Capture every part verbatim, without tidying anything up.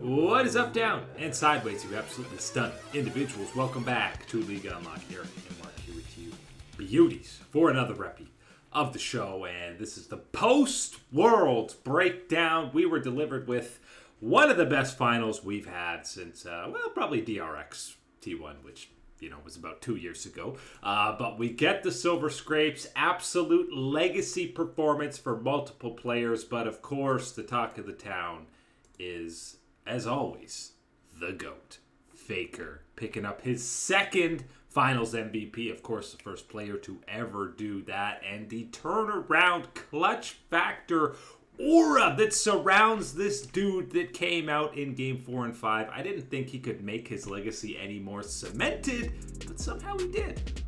What is up, down, and sideways, you absolutely stunning individuals. Welcome back to League Unlocked. Eric and Mark here with you, beauties, for another reppy of the show. And this is the post-world breakdown we were delivered with one of the best finals we've had since, uh, well, probably D R X T one, which, you know, was about two years ago. Uh, but we get the Silver Scrapes, absolute legacy performance for multiple players. But of course, the talk of the town is, as always, the GOAT, Faker, picking up his second Finals M V P. Of course, the first player to ever do that. And the turnaround clutch factor aura that surrounds this dude that came out in game four and five. I didn't think he could make his legacy any more cemented, but somehow he did.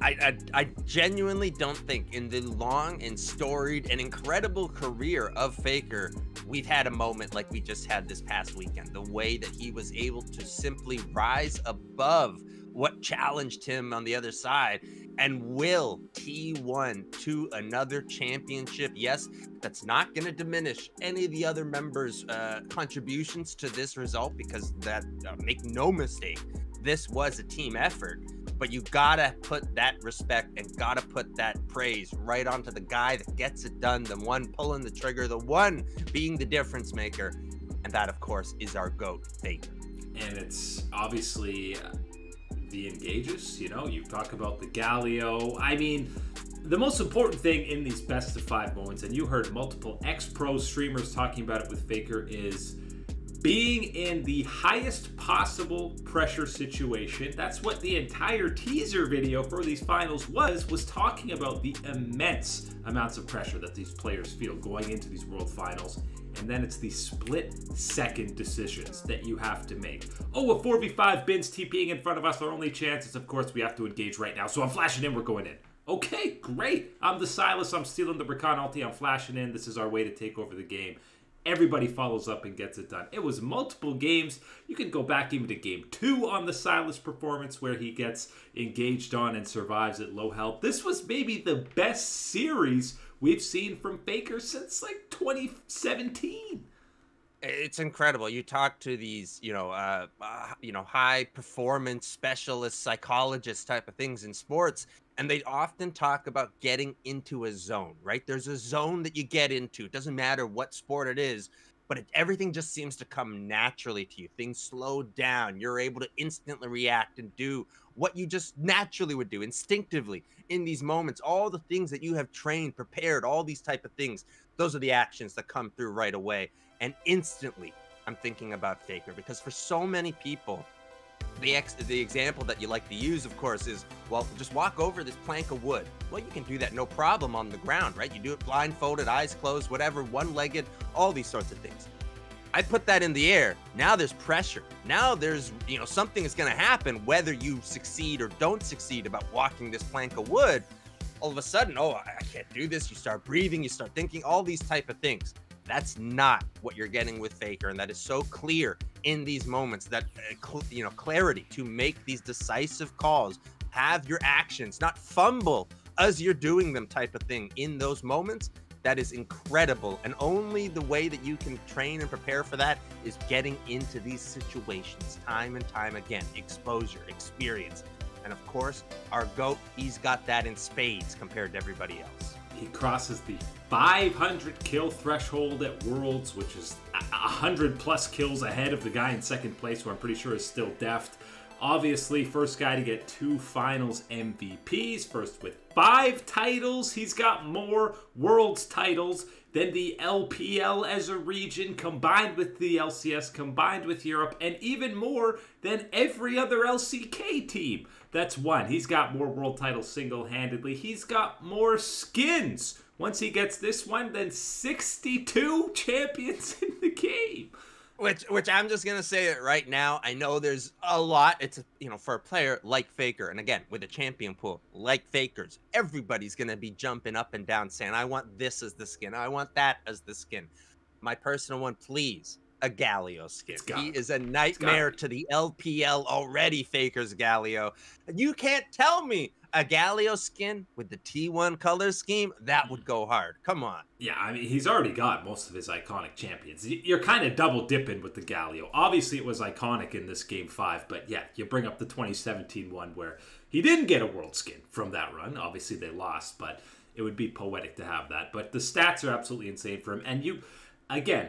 I, I, I genuinely don't think in the long and storied and incredible career of Faker, we've had a moment like we just had this past weekend. The way that he was able to simply rise above what challenged him on the other side and will T one to another championship. Yes, that's not going to diminish any of the other members' uh, contributions to this result, because that, uh, make no mistake, this was a team effort. But you gotta put that respect and gotta put that praise right onto the guy that gets it done, the one pulling the trigger, the one being the difference maker. And that, of course, is our GOAT, Faker. And it's obviously the engages, you know, you talk about the Galio. I mean, the most important thing in these best of five moments, and you heard multiple ex-pro streamers talking about it with Faker, is being in the highest possible pressure situation. That's what the entire teaser video for these finals was, was talking about the immense amounts of pressure that these players feel going into these world finals. And then it's the split second decisions that you have to make. Oh, a four v five, Bin's TPing in front of us. Our only chance is, of course, we have to engage right now. So I'm flashing in, we're going in. Okay, great. I'm the Silas, I'm stealing the Rakan ulti, I'm flashing in. This is our way to take over the game. Everybody follows up and gets it done. It was multiple games. You can go back even to game two on the Silas performance where he gets engaged on and survives at low health. This was maybe the best series we've seen from Faker since like twenty seventeen. It's incredible. You talk to these, you know, uh, uh, you know, high performance specialist psychologists type of things in sports, and they often talk about getting into a zone, right? There's a zone that you get into. It doesn't matter what sport it is, but it, everything just seems to come naturally to you. Things slow down. You're able to instantly react and do what you just naturally would do instinctively in these moments. All the things that you have trained, prepared, all these type of things, those are the actions that come through right away. And instantly, I'm thinking about Faker, because for so many people, the ex the example that you like to use, of course, is, well, just walk over this plank of wood. Well, you can do that no problem on the ground, right? You do it blindfolded, eyes closed, whatever, one-legged, all these sorts of things. I put that in the air. Now there's pressure. Now there's, you know, something is going to happen, whether you succeed or don't succeed about walking this plank of wood. All of a sudden, oh, I can't do this. You start breathing, you start thinking, all these type of things. That's not what you're getting with Faker, and that is so clear in these moments, that uh, you know, clarity to make these decisive calls, have your actions, not fumble as you're doing them type of thing in those moments. That is incredible, and only the way that you can train and prepare for that is getting into these situations time and time again. Exposure, experience, and of course, our GOAT, he's got that in spades compared to everybody else. He crosses the five hundred kill threshold at Worlds, which is one hundred plus kills ahead of the guy in second place, who I'm pretty sure is still deft. Obviously, first guy to get two finals M V Ps, first with five titles. He's got more Worlds titles than the L P L as a region, combined with the L C S, combined with Europe, and even more than every other L C K team. That's one. He's got more world titles single-handedly. He's got more skins. Once he gets this one, then sixty-two champions in the game. Which, which I'm just gonna say it right now. I know there's a lot. It's, you know, for a player like Faker, and again with a champion pool like Faker's, everybody's gonna be jumping up and down saying, "I want this as the skin. I want that as the skin." My personal one, please a Galio skin. He is a nightmare to the L P L already, Faker's Galio. You can't tell me a Galio skin with the T one color scheme, that would go hard. Come on. Yeah, I mean, he's already got most of his iconic champions. You're kind of double dipping with the Galio. Obviously, it was iconic in this game five, but yeah, you bring up the twenty seventeen one where he didn't get a world skin from that run. Obviously, they lost, but it would be poetic to have that. But the stats are absolutely insane for him. And you, again,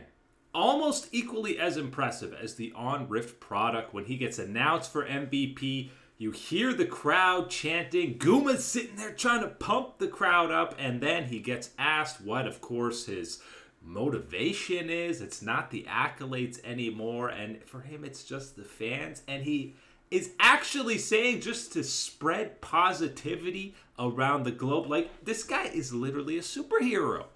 almost equally as impressive as the Ahn Rift product when he gets announced for M V P. You hear the crowd chanting. Guma's sitting there trying to pump the crowd up. And then he gets asked what, of course, his motivation is. It's not the accolades anymore. And for him, it's just the fans. And he is actually saying just to spread positivity around the globe. Like, this guy is literally a superhero.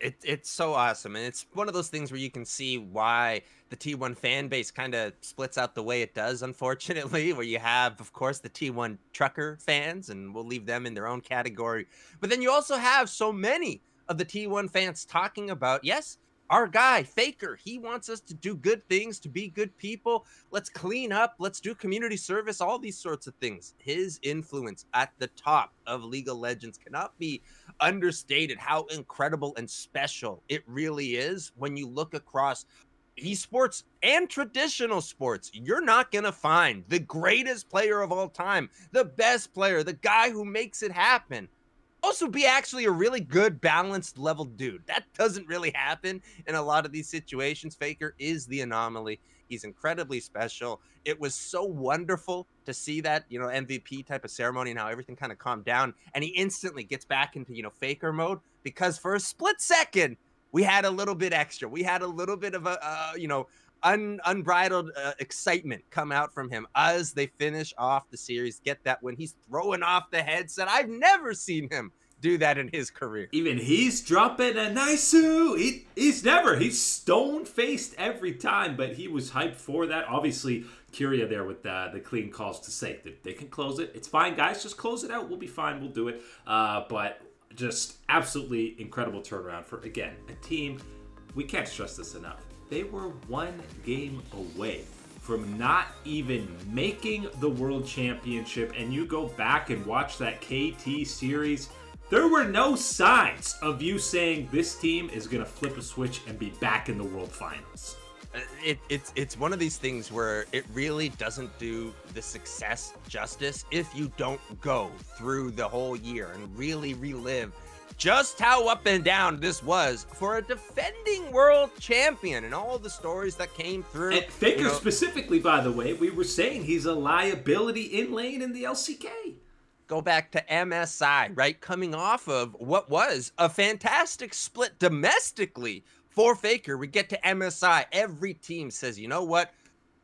It, it's so awesome. And it's one of those things where you can see why the T one fan base kind of splits out the way it does, unfortunately, where you have, of course, the T one trucker fans, and we'll leave them in their own category. But then you also have so many of the T one fans talking about, yes, our guy, Faker, he wants us to do good things, to be good people. Let's clean up. Let's do community service, all these sorts of things. His influence at the top of League of Legends cannot be understated, how incredible and special it really is. When you look across esports and traditional sports, you're not going to find the greatest player of all time, the best player, the guy who makes it happen, also be actually a really good, balanced, level dude. That doesn't really happen in a lot of these situations. Faker is the anomaly. He's incredibly special. It was so wonderful to see that, you know, M V P type of ceremony and how everything kind of calmed down. And he instantly gets back into, you know, Faker mode, because for a split second, we had a little bit extra. We had a little bit of a, uh, you know, Un unbridled uh, excitement come out from him as they finish off the series, get that win. He's throwing off the headset. I've never seen him do that in his career. Even he's dropping a Naisu. He, he's never. He's stone-faced every time, but he was hyped for that. Obviously, Keria there with the, the clean calls to say that they can close it. It's fine, guys. Just close it out. We'll be fine. We'll do it. Uh, but just absolutely incredible turnaround for, again, a team. We can't stress this enough. They were one game away from not even making the World Championship. And you go back and watch that K T series, there were no signs of you saying this team is going to flip a switch and be back in the World Finals. It, it's, it's one of these things where it really doesn't do the success justice if you don't go through the whole year and really relive just how up and down this was for a defending world champion and all the stories that came through. And Faker, you know, specifically, by the way, we were saying he's a liability in lane in the L C K. Go back to M S I, right? Coming off of what was a fantastic split domestically for Faker. We get to M S I. Every team says, you know what?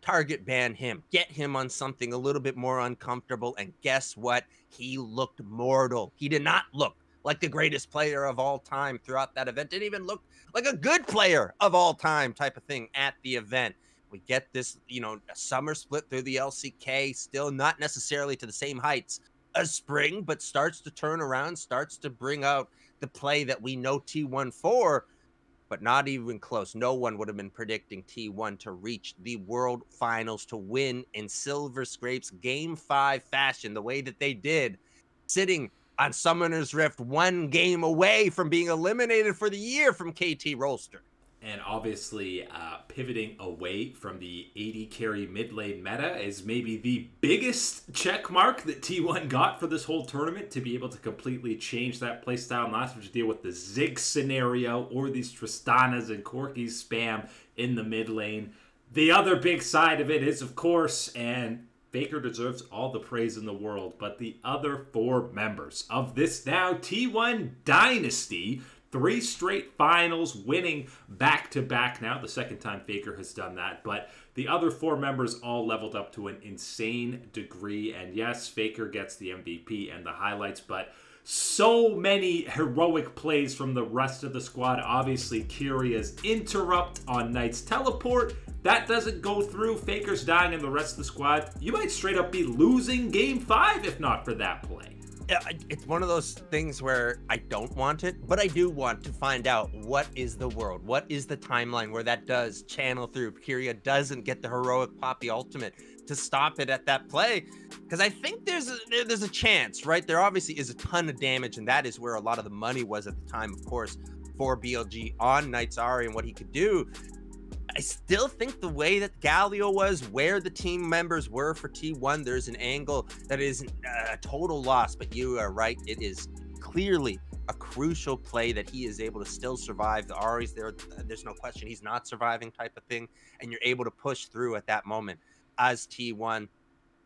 Target ban him, get him on something a little bit more uncomfortable. And guess what? He looked mortal. He did not look like the greatest player of all time throughout that event. Didn't even look like a good player of all time type of thing at the event. We get this, you know, a summer split through the L C K, still not necessarily to the same heights as spring, but starts to turn around, starts to bring out the play that we know T one for, but not even close. No one would have been predicting T one to reach the World Finals, to win in Silver Scrapes game five fashion the way that they did, sitting on Summoner's Rift, one game away from being eliminated for the year from K T Rolster. And obviously, uh, pivoting away from the A D carry mid lane meta is maybe the biggest check mark that T one got for this whole tournament, to be able to completely change that playstyle, not to deal with the Ziggs scenario or these Tristanas and Corki's spam in the mid lane. The other big side of it is, of course, and Faker deserves all the praise in the world, but the other four members of this now T one dynasty, three straight finals, winning back-to-back now, the second time Faker has done that, but the other four members all leveled up to an insane degree, and yes, Faker gets the M V P and the highlights, but so many heroic plays from the rest of the squad. Obviously, Kiria's interrupt on Knight's teleport, that doesn't go through. Faker's dying and the rest of the squad, you might straight up be losing game five if not for that play. it's one of those things where I don't want it, but I do want to find out what is the world, what is the timeline where that does channel through. Keria doesn't get the heroic Poppy ultimate to stop it at that play, because I think there's a, there's a chance, right? There obviously is a ton of damage, and that is where a lot of the money was at the time, of course, for B L G on Knight's Ahri and what he could do. I still think the way that Galio was, where the team members were for T one, there's an angle that is a total loss, but you are right. It is clearly a crucial play that he is able to still survive. The Ahri's there, there's no question he's not surviving type of thing, and you're able to push through at that moment as T one.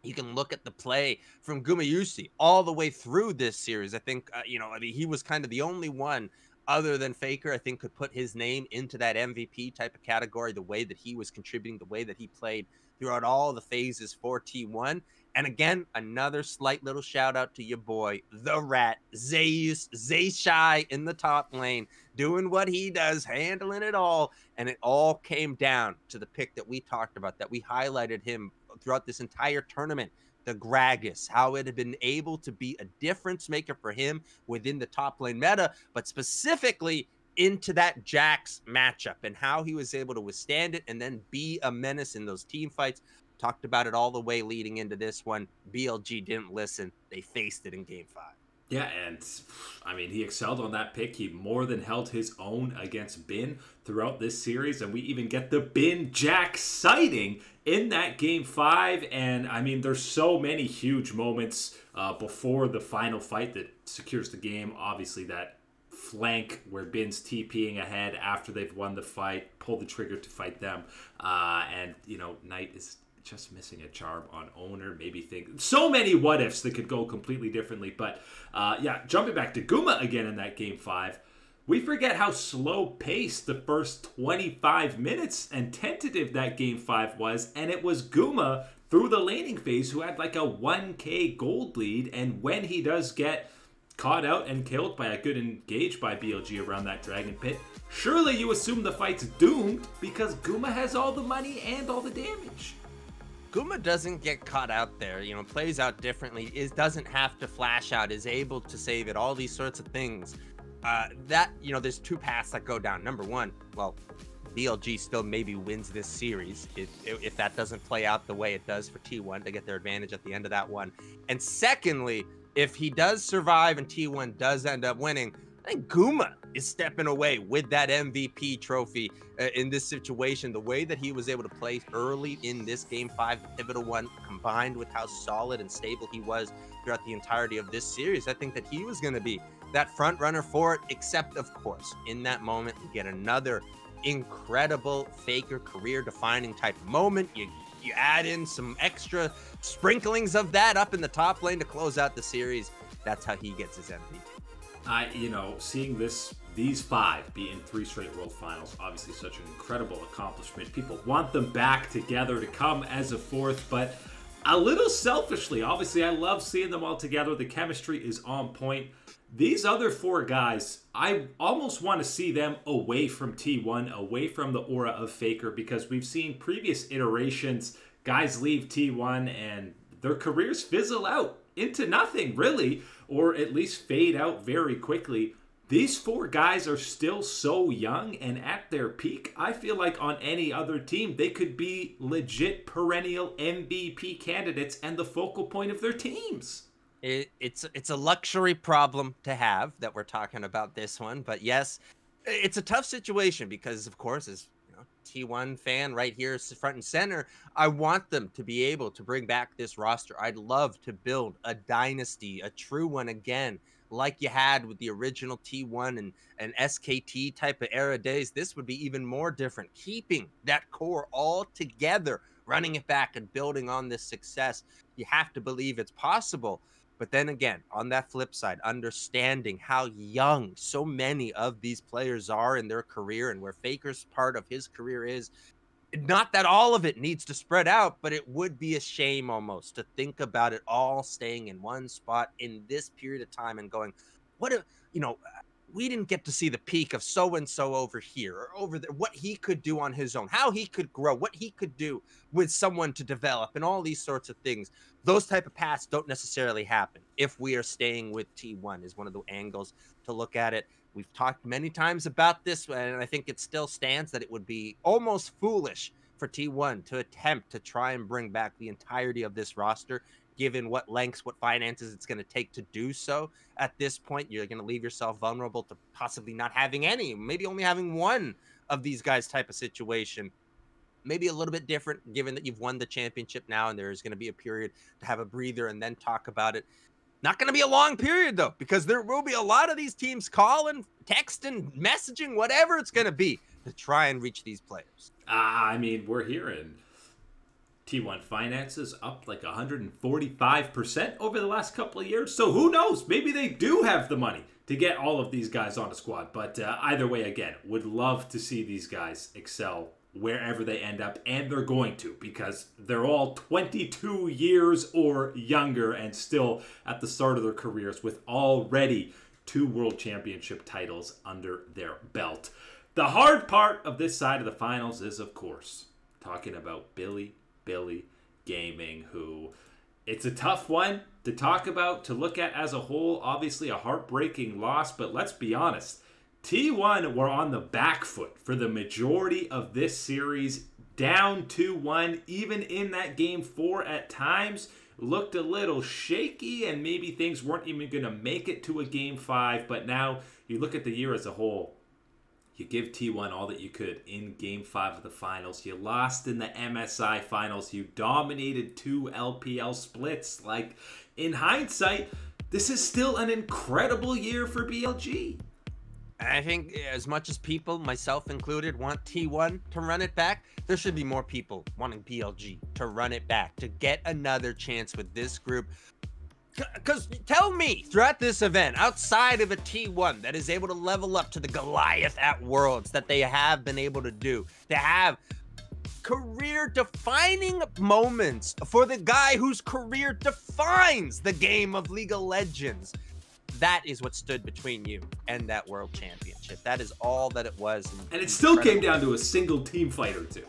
You can look at the play from Gumayusi all the way through this series. I think, uh, you know, I mean, he was kind of the only one other than Faker, I think, could put his name into that M V P type of category, the way that he was contributing, the way that he played throughout all the phases for T one. And again, another slight little shout out to your boy, the Rat, Zeus, Zayshai in the top lane, doing what he does, handling it all. And it all came down to the pick that we talked about, that we highlighted him throughout this entire tournament, the Gragas, how it had been able to be a difference maker for him within the top lane meta, but specifically into that Jax matchup and how he was able to withstand it and then be a menace in those team fights. Talked about it all the way leading into this one. B L G didn't listen. They faced it in game five. Yeah, and I mean, he excelled on that pick. He more than held his own against Bin throughout this series, and we even get the Bin Jack sighting in that game five. And I mean, there's so many huge moments uh, before the final fight that secures the game. Obviously, that flank where Bin's TPing ahead after they've won the fight, pull the trigger to fight them, uh, and you know, Knight is just missing a charm on owner, maybe think so many what ifs that could go completely differently. But uh, yeah, jumping back to Guma again in that game five, we forget how slow paced the first twenty-five minutes and tentative that game five was. And it was Guma through the laning phase who had like a one K gold lead. And when he does get caught out and killed by a good engage by B L G around that dragon pit, surely you assume the fight's doomed because Guma has all the money and all the damage. Guma doesn't get caught out there, you know, plays out differently, is doesn't have to flash out, is able to save it, all these sorts of things. Uh, that, you know, there's two paths that go down. Number one, well, B L G still maybe wins this series if, if that doesn't play out the way it does for T one to get their advantage at the end of that one. And secondly, if he does survive and T one does end up winning, I think Guma is stepping away with that M V P trophy uh, in this situation. The way that he was able to play early in this game five, the pivotal one, combined with how solid and stable he was throughout the entirety of this series, I think that he was going to be that front runner for it, except of course, in that moment, you get another incredible Faker career defining type moment. You you add in some extra sprinklings of that up in the top lane to close out the series. That's how he gets his M V P. I, you know, seeing this, these five be in three straight world finals, obviously such an incredible accomplishment. People want them back together to come as a fourth, but a little selfishly, obviously I love seeing them all together. The chemistry is on point. These other four guys, I almost want to see them away from T one, away from the aura of Faker, because we've seen previous iterations, guys leave T one and their careers fizzle out into nothing, really, or at least fade out very quickly. These four guys are still so young and at their peak. I feel like on any other team, they could be legit perennial M V P candidates and the focal point of their teams. It, it's, it's a luxury problem to have that we're talking about this one. But yes, it's a tough situation because, of course, as T one fan right here front and center, I want them to be able to bring back this roster. I'd love to build a dynasty, a true one again, like you had with the original T one and an S K T type of era days. This would be even more different, keeping that core all together, running it back and building on this success. You have to believe it's possible. But then again, on that flip side, understanding how young so many of these players are in their career and where Faker's part of his career is, not that all of it needs to spread out, but it would be a shame almost to think about it all staying in one spot in this period of time and going, what if, you know, we didn't get to see the peak of so-and-so over here or over there, what he could do on his own, how he could grow, what he could do with someone to develop and all these sorts of things. Those type of paths don't necessarily happen if we are staying with T one is one of the angles to look at it. We've talked many times about this, and I think it still stands that it would be almost foolish for T one to attempt to try and bring back the entirety of this roster, given what lengths, what finances it's going to take to do so. At this point, you're going to leave yourself vulnerable to possibly not having any, maybe only having one of these guys type of situation. Maybe a little bit different, given that you've won the championship now, and there's going to be a period to have a breather and then talk about it. Not going to be a long period, though, because there will be a lot of these teams calling, texting, messaging, whatever it's going to be to try and reach these players. Uh, I mean, we're hearing T one finances up like one hundred forty-five percent over the last couple of years. So who knows? Maybe they do have the money to get all of these guys on a squad. But uh, either way, again, would love to see these guys excel wherever they end up, and they're going to, because they're all twenty-two years or younger and still at the start of their careers with already two world championship titles under their belt. The hard part of this side of the finals is, of course, talking about Billy, Billy Gaming, who it's a tough one to talk about, to look at as a whole. Obviously a heartbreaking loss, but let's be honest, T one were on the back foot for the majority of this series, down two one, even in that game four at times, looked a little shaky, and maybe things weren't even going to make it to a game five, but now you look at the year as a whole, you give T one all that you could in game five of the finals, you lost in the M S I finals, you dominated two L P L splits. Like, in hindsight, this is still an incredible year for B L G. I think as much as people, myself included, want T one to run it back, there should be more people wanting B L G to run it back, to get another chance with this group. Because tell me, throughout this event, outside of a T one that is able to level up to the Goliath at Worlds that they have been able to do, to have career-defining moments for the guy whose career defines the game of League of Legends, that is what stood between you and that world championship. That is all that it was. And it still came down to a single team fight or two.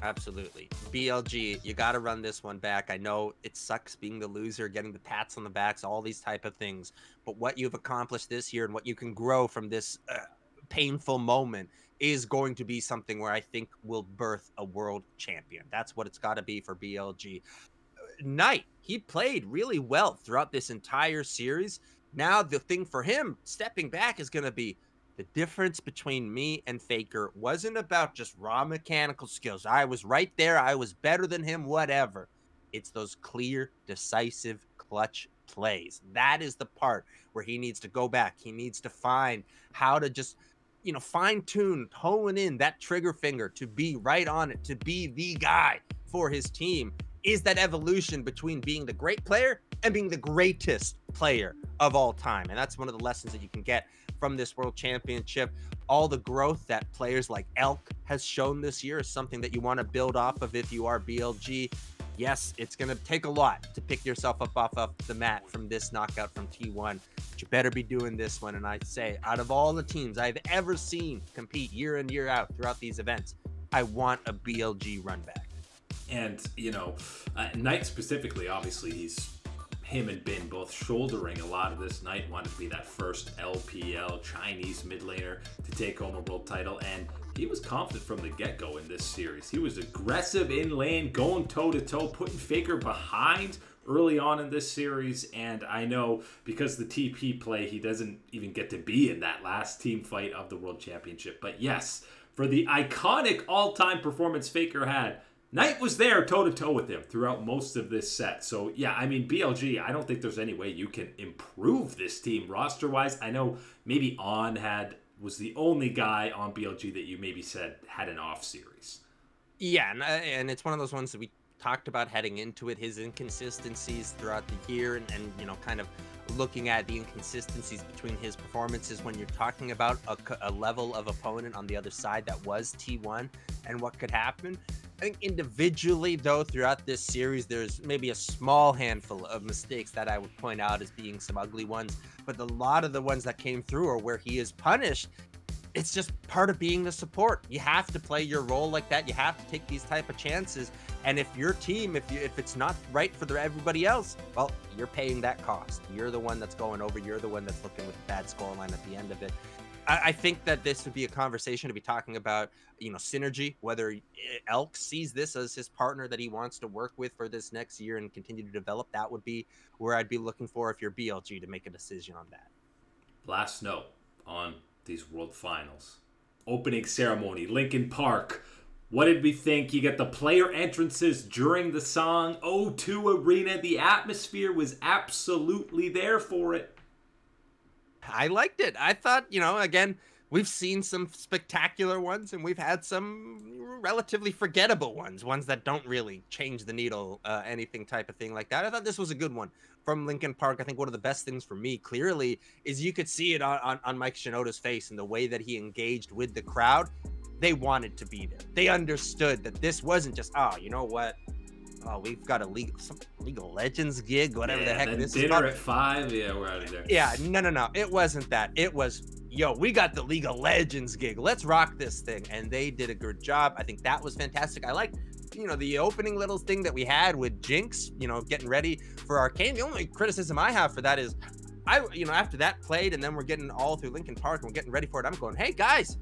Absolutely. B L G, you got to run this one back. I know it sucks being the loser, getting the pats on the backs, all these type of things. But what you've accomplished this year and what you can grow from this uh, painful moment is going to be something where I think will birth a world champion. That's what it's got to be for B L G. Knight, he played really well throughout this entire series. Now the thing for him stepping back is going to be the difference between me and Faker wasn't about just raw mechanical skills. I was right there. I was better than him, whatever. It's those clear, decisive, clutch plays. That is the part where he needs to go back. He needs to find how to just, you know, fine tune, hone in that trigger finger to be right on it, to be the guy for his team. Is that evolution between being the great player and being the greatest player of all time. And that's one of the lessons that you can get from this world championship. All the growth that players like Elk has shown this year is something that you want to build off of if you are B L G. Yes, it's going to take a lot to pick yourself up off of the mat from this knockout from T one, but you better be doing this one. And I say, out of all the teams I've ever seen compete year in, year out throughout these events, I want a B L G run back. And, you know, uh, Knight specifically, obviously, he's him and Bin both shouldering a lot of this. Knight wanted to be that first L P L Chinese mid laner to take home a world title, and he was confident from the get-go in this series. He was aggressive in lane, going toe-to-toe, putting Faker behind early on in this series, and I know because the T P play, he doesn't even get to be in that last team fight of the World Championship. But yes, for the iconic all-time performance Faker had, Knight was there toe-to-toe with him throughout most of this set. So, yeah, I mean, B L G, I don't think there's any way you can improve this team roster-wise. I know maybe Ahn had was the only guy on B L G that you maybe said had an off series. Yeah, and, and it's one of those ones that we talked about heading into it, his inconsistencies throughout the year and, and you know, kind of looking at the inconsistencies between his performances when you're talking about a, a level of opponent on the other side that was T one and what could happen. I think individually, though, throughout this series, there's maybe a small handful of mistakes that I would point out as being some ugly ones. But a lot of the ones that came through or where he is punished, it's just part of being the support. You have to play your role like that. You have to take these type of chances. And if your team, if you, if it's not right for the, everybody else, well, you're paying that cost. You're the one that's going over. You're the one that's looking with a bad scoreline at the end of it. I, I think that this would be a conversation to be talking about, you know, synergy, whether Elk sees this as his partner that he wants to work with for this next year and continue to develop. That would be where I'd be looking for if you're B L G to make a decision on that. Last note on these World Finals. Opening ceremony, Linkin Park. What did we think? You got the player entrances during the song, O two Arena. The atmosphere was absolutely there for it. I liked it. I thought, you know, again, we've seen some spectacular ones and we've had some relatively forgettable ones, ones that don't really change the needle, uh, anything type of thing like that. I thought this was a good one from Linkin Park. I think one of the best things for me, clearly, is you could see it on, on, on Mike Shinoda's face and the way that he engaged with the crowd. They wanted to be there. They understood that this wasn't just, oh, you know what? Oh, we've got a League, some League of Legends gig, whatever yeah, the heck this is. Dinner at five, yeah, we're out of there. Yeah, no, no, no. It wasn't that. It was, yo, we got the League of Legends gig. Let's rock this thing. And they did a good job. I think that was fantastic. I liked, you know, the opening little thing that we had with Jinx, you know, getting ready for Arcane. The only criticism I have for that is, I, you know, after that played and then we're getting all through Linkin Park and we're getting ready for it, I'm going, hey, guys,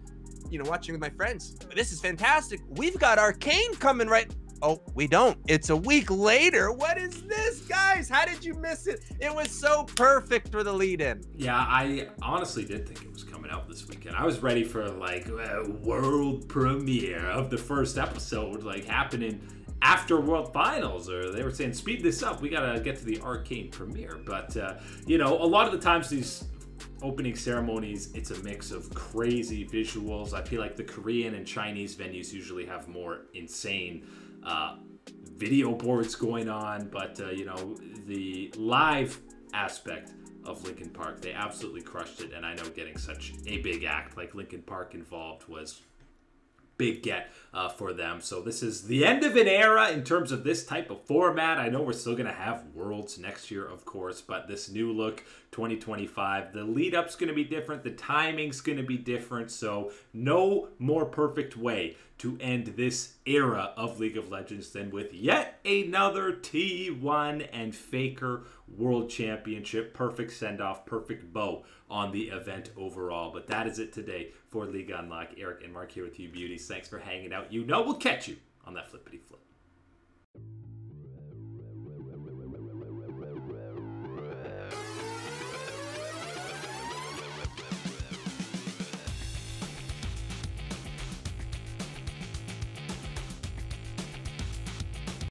you know, watching with my friends, this is fantastic. We've got Arcane coming right. Oh, we don't. It's a week later. What is this, guys? How did you miss it? It was so perfect for the lead-in. Yeah, I honestly did think it was coming out this weekend. I was ready for, like, a world premiere of the first episode, like, happening after World Finals, or they were saying, speed this up. We got to get to the Arcane premiere. But, uh, you know, a lot of the times these opening ceremonies, it's a mix of crazy visuals. I feel like the Korean and Chinese venues usually have more insane uh video boards going on, but uh, you know, the live aspect of Linkin Park, they absolutely crushed it. And I know getting such a big act like Linkin Park involved was big get uh for them. So this is the end of an era in terms of this type of format. I know we're still gonna have Worlds next year, of course, but this new look twenty twenty-five, the lead up's gonna be different, the timing's gonna be different. So no more perfect way to end this era of League of Legends than with yet another T one and Faker World Championship. Perfect send-off, perfect bow on the event overall. But that is it today for League Unlock. Eric and Mark here with you beauties. Thanks for hanging out. You know we'll catch you on that flippity flip.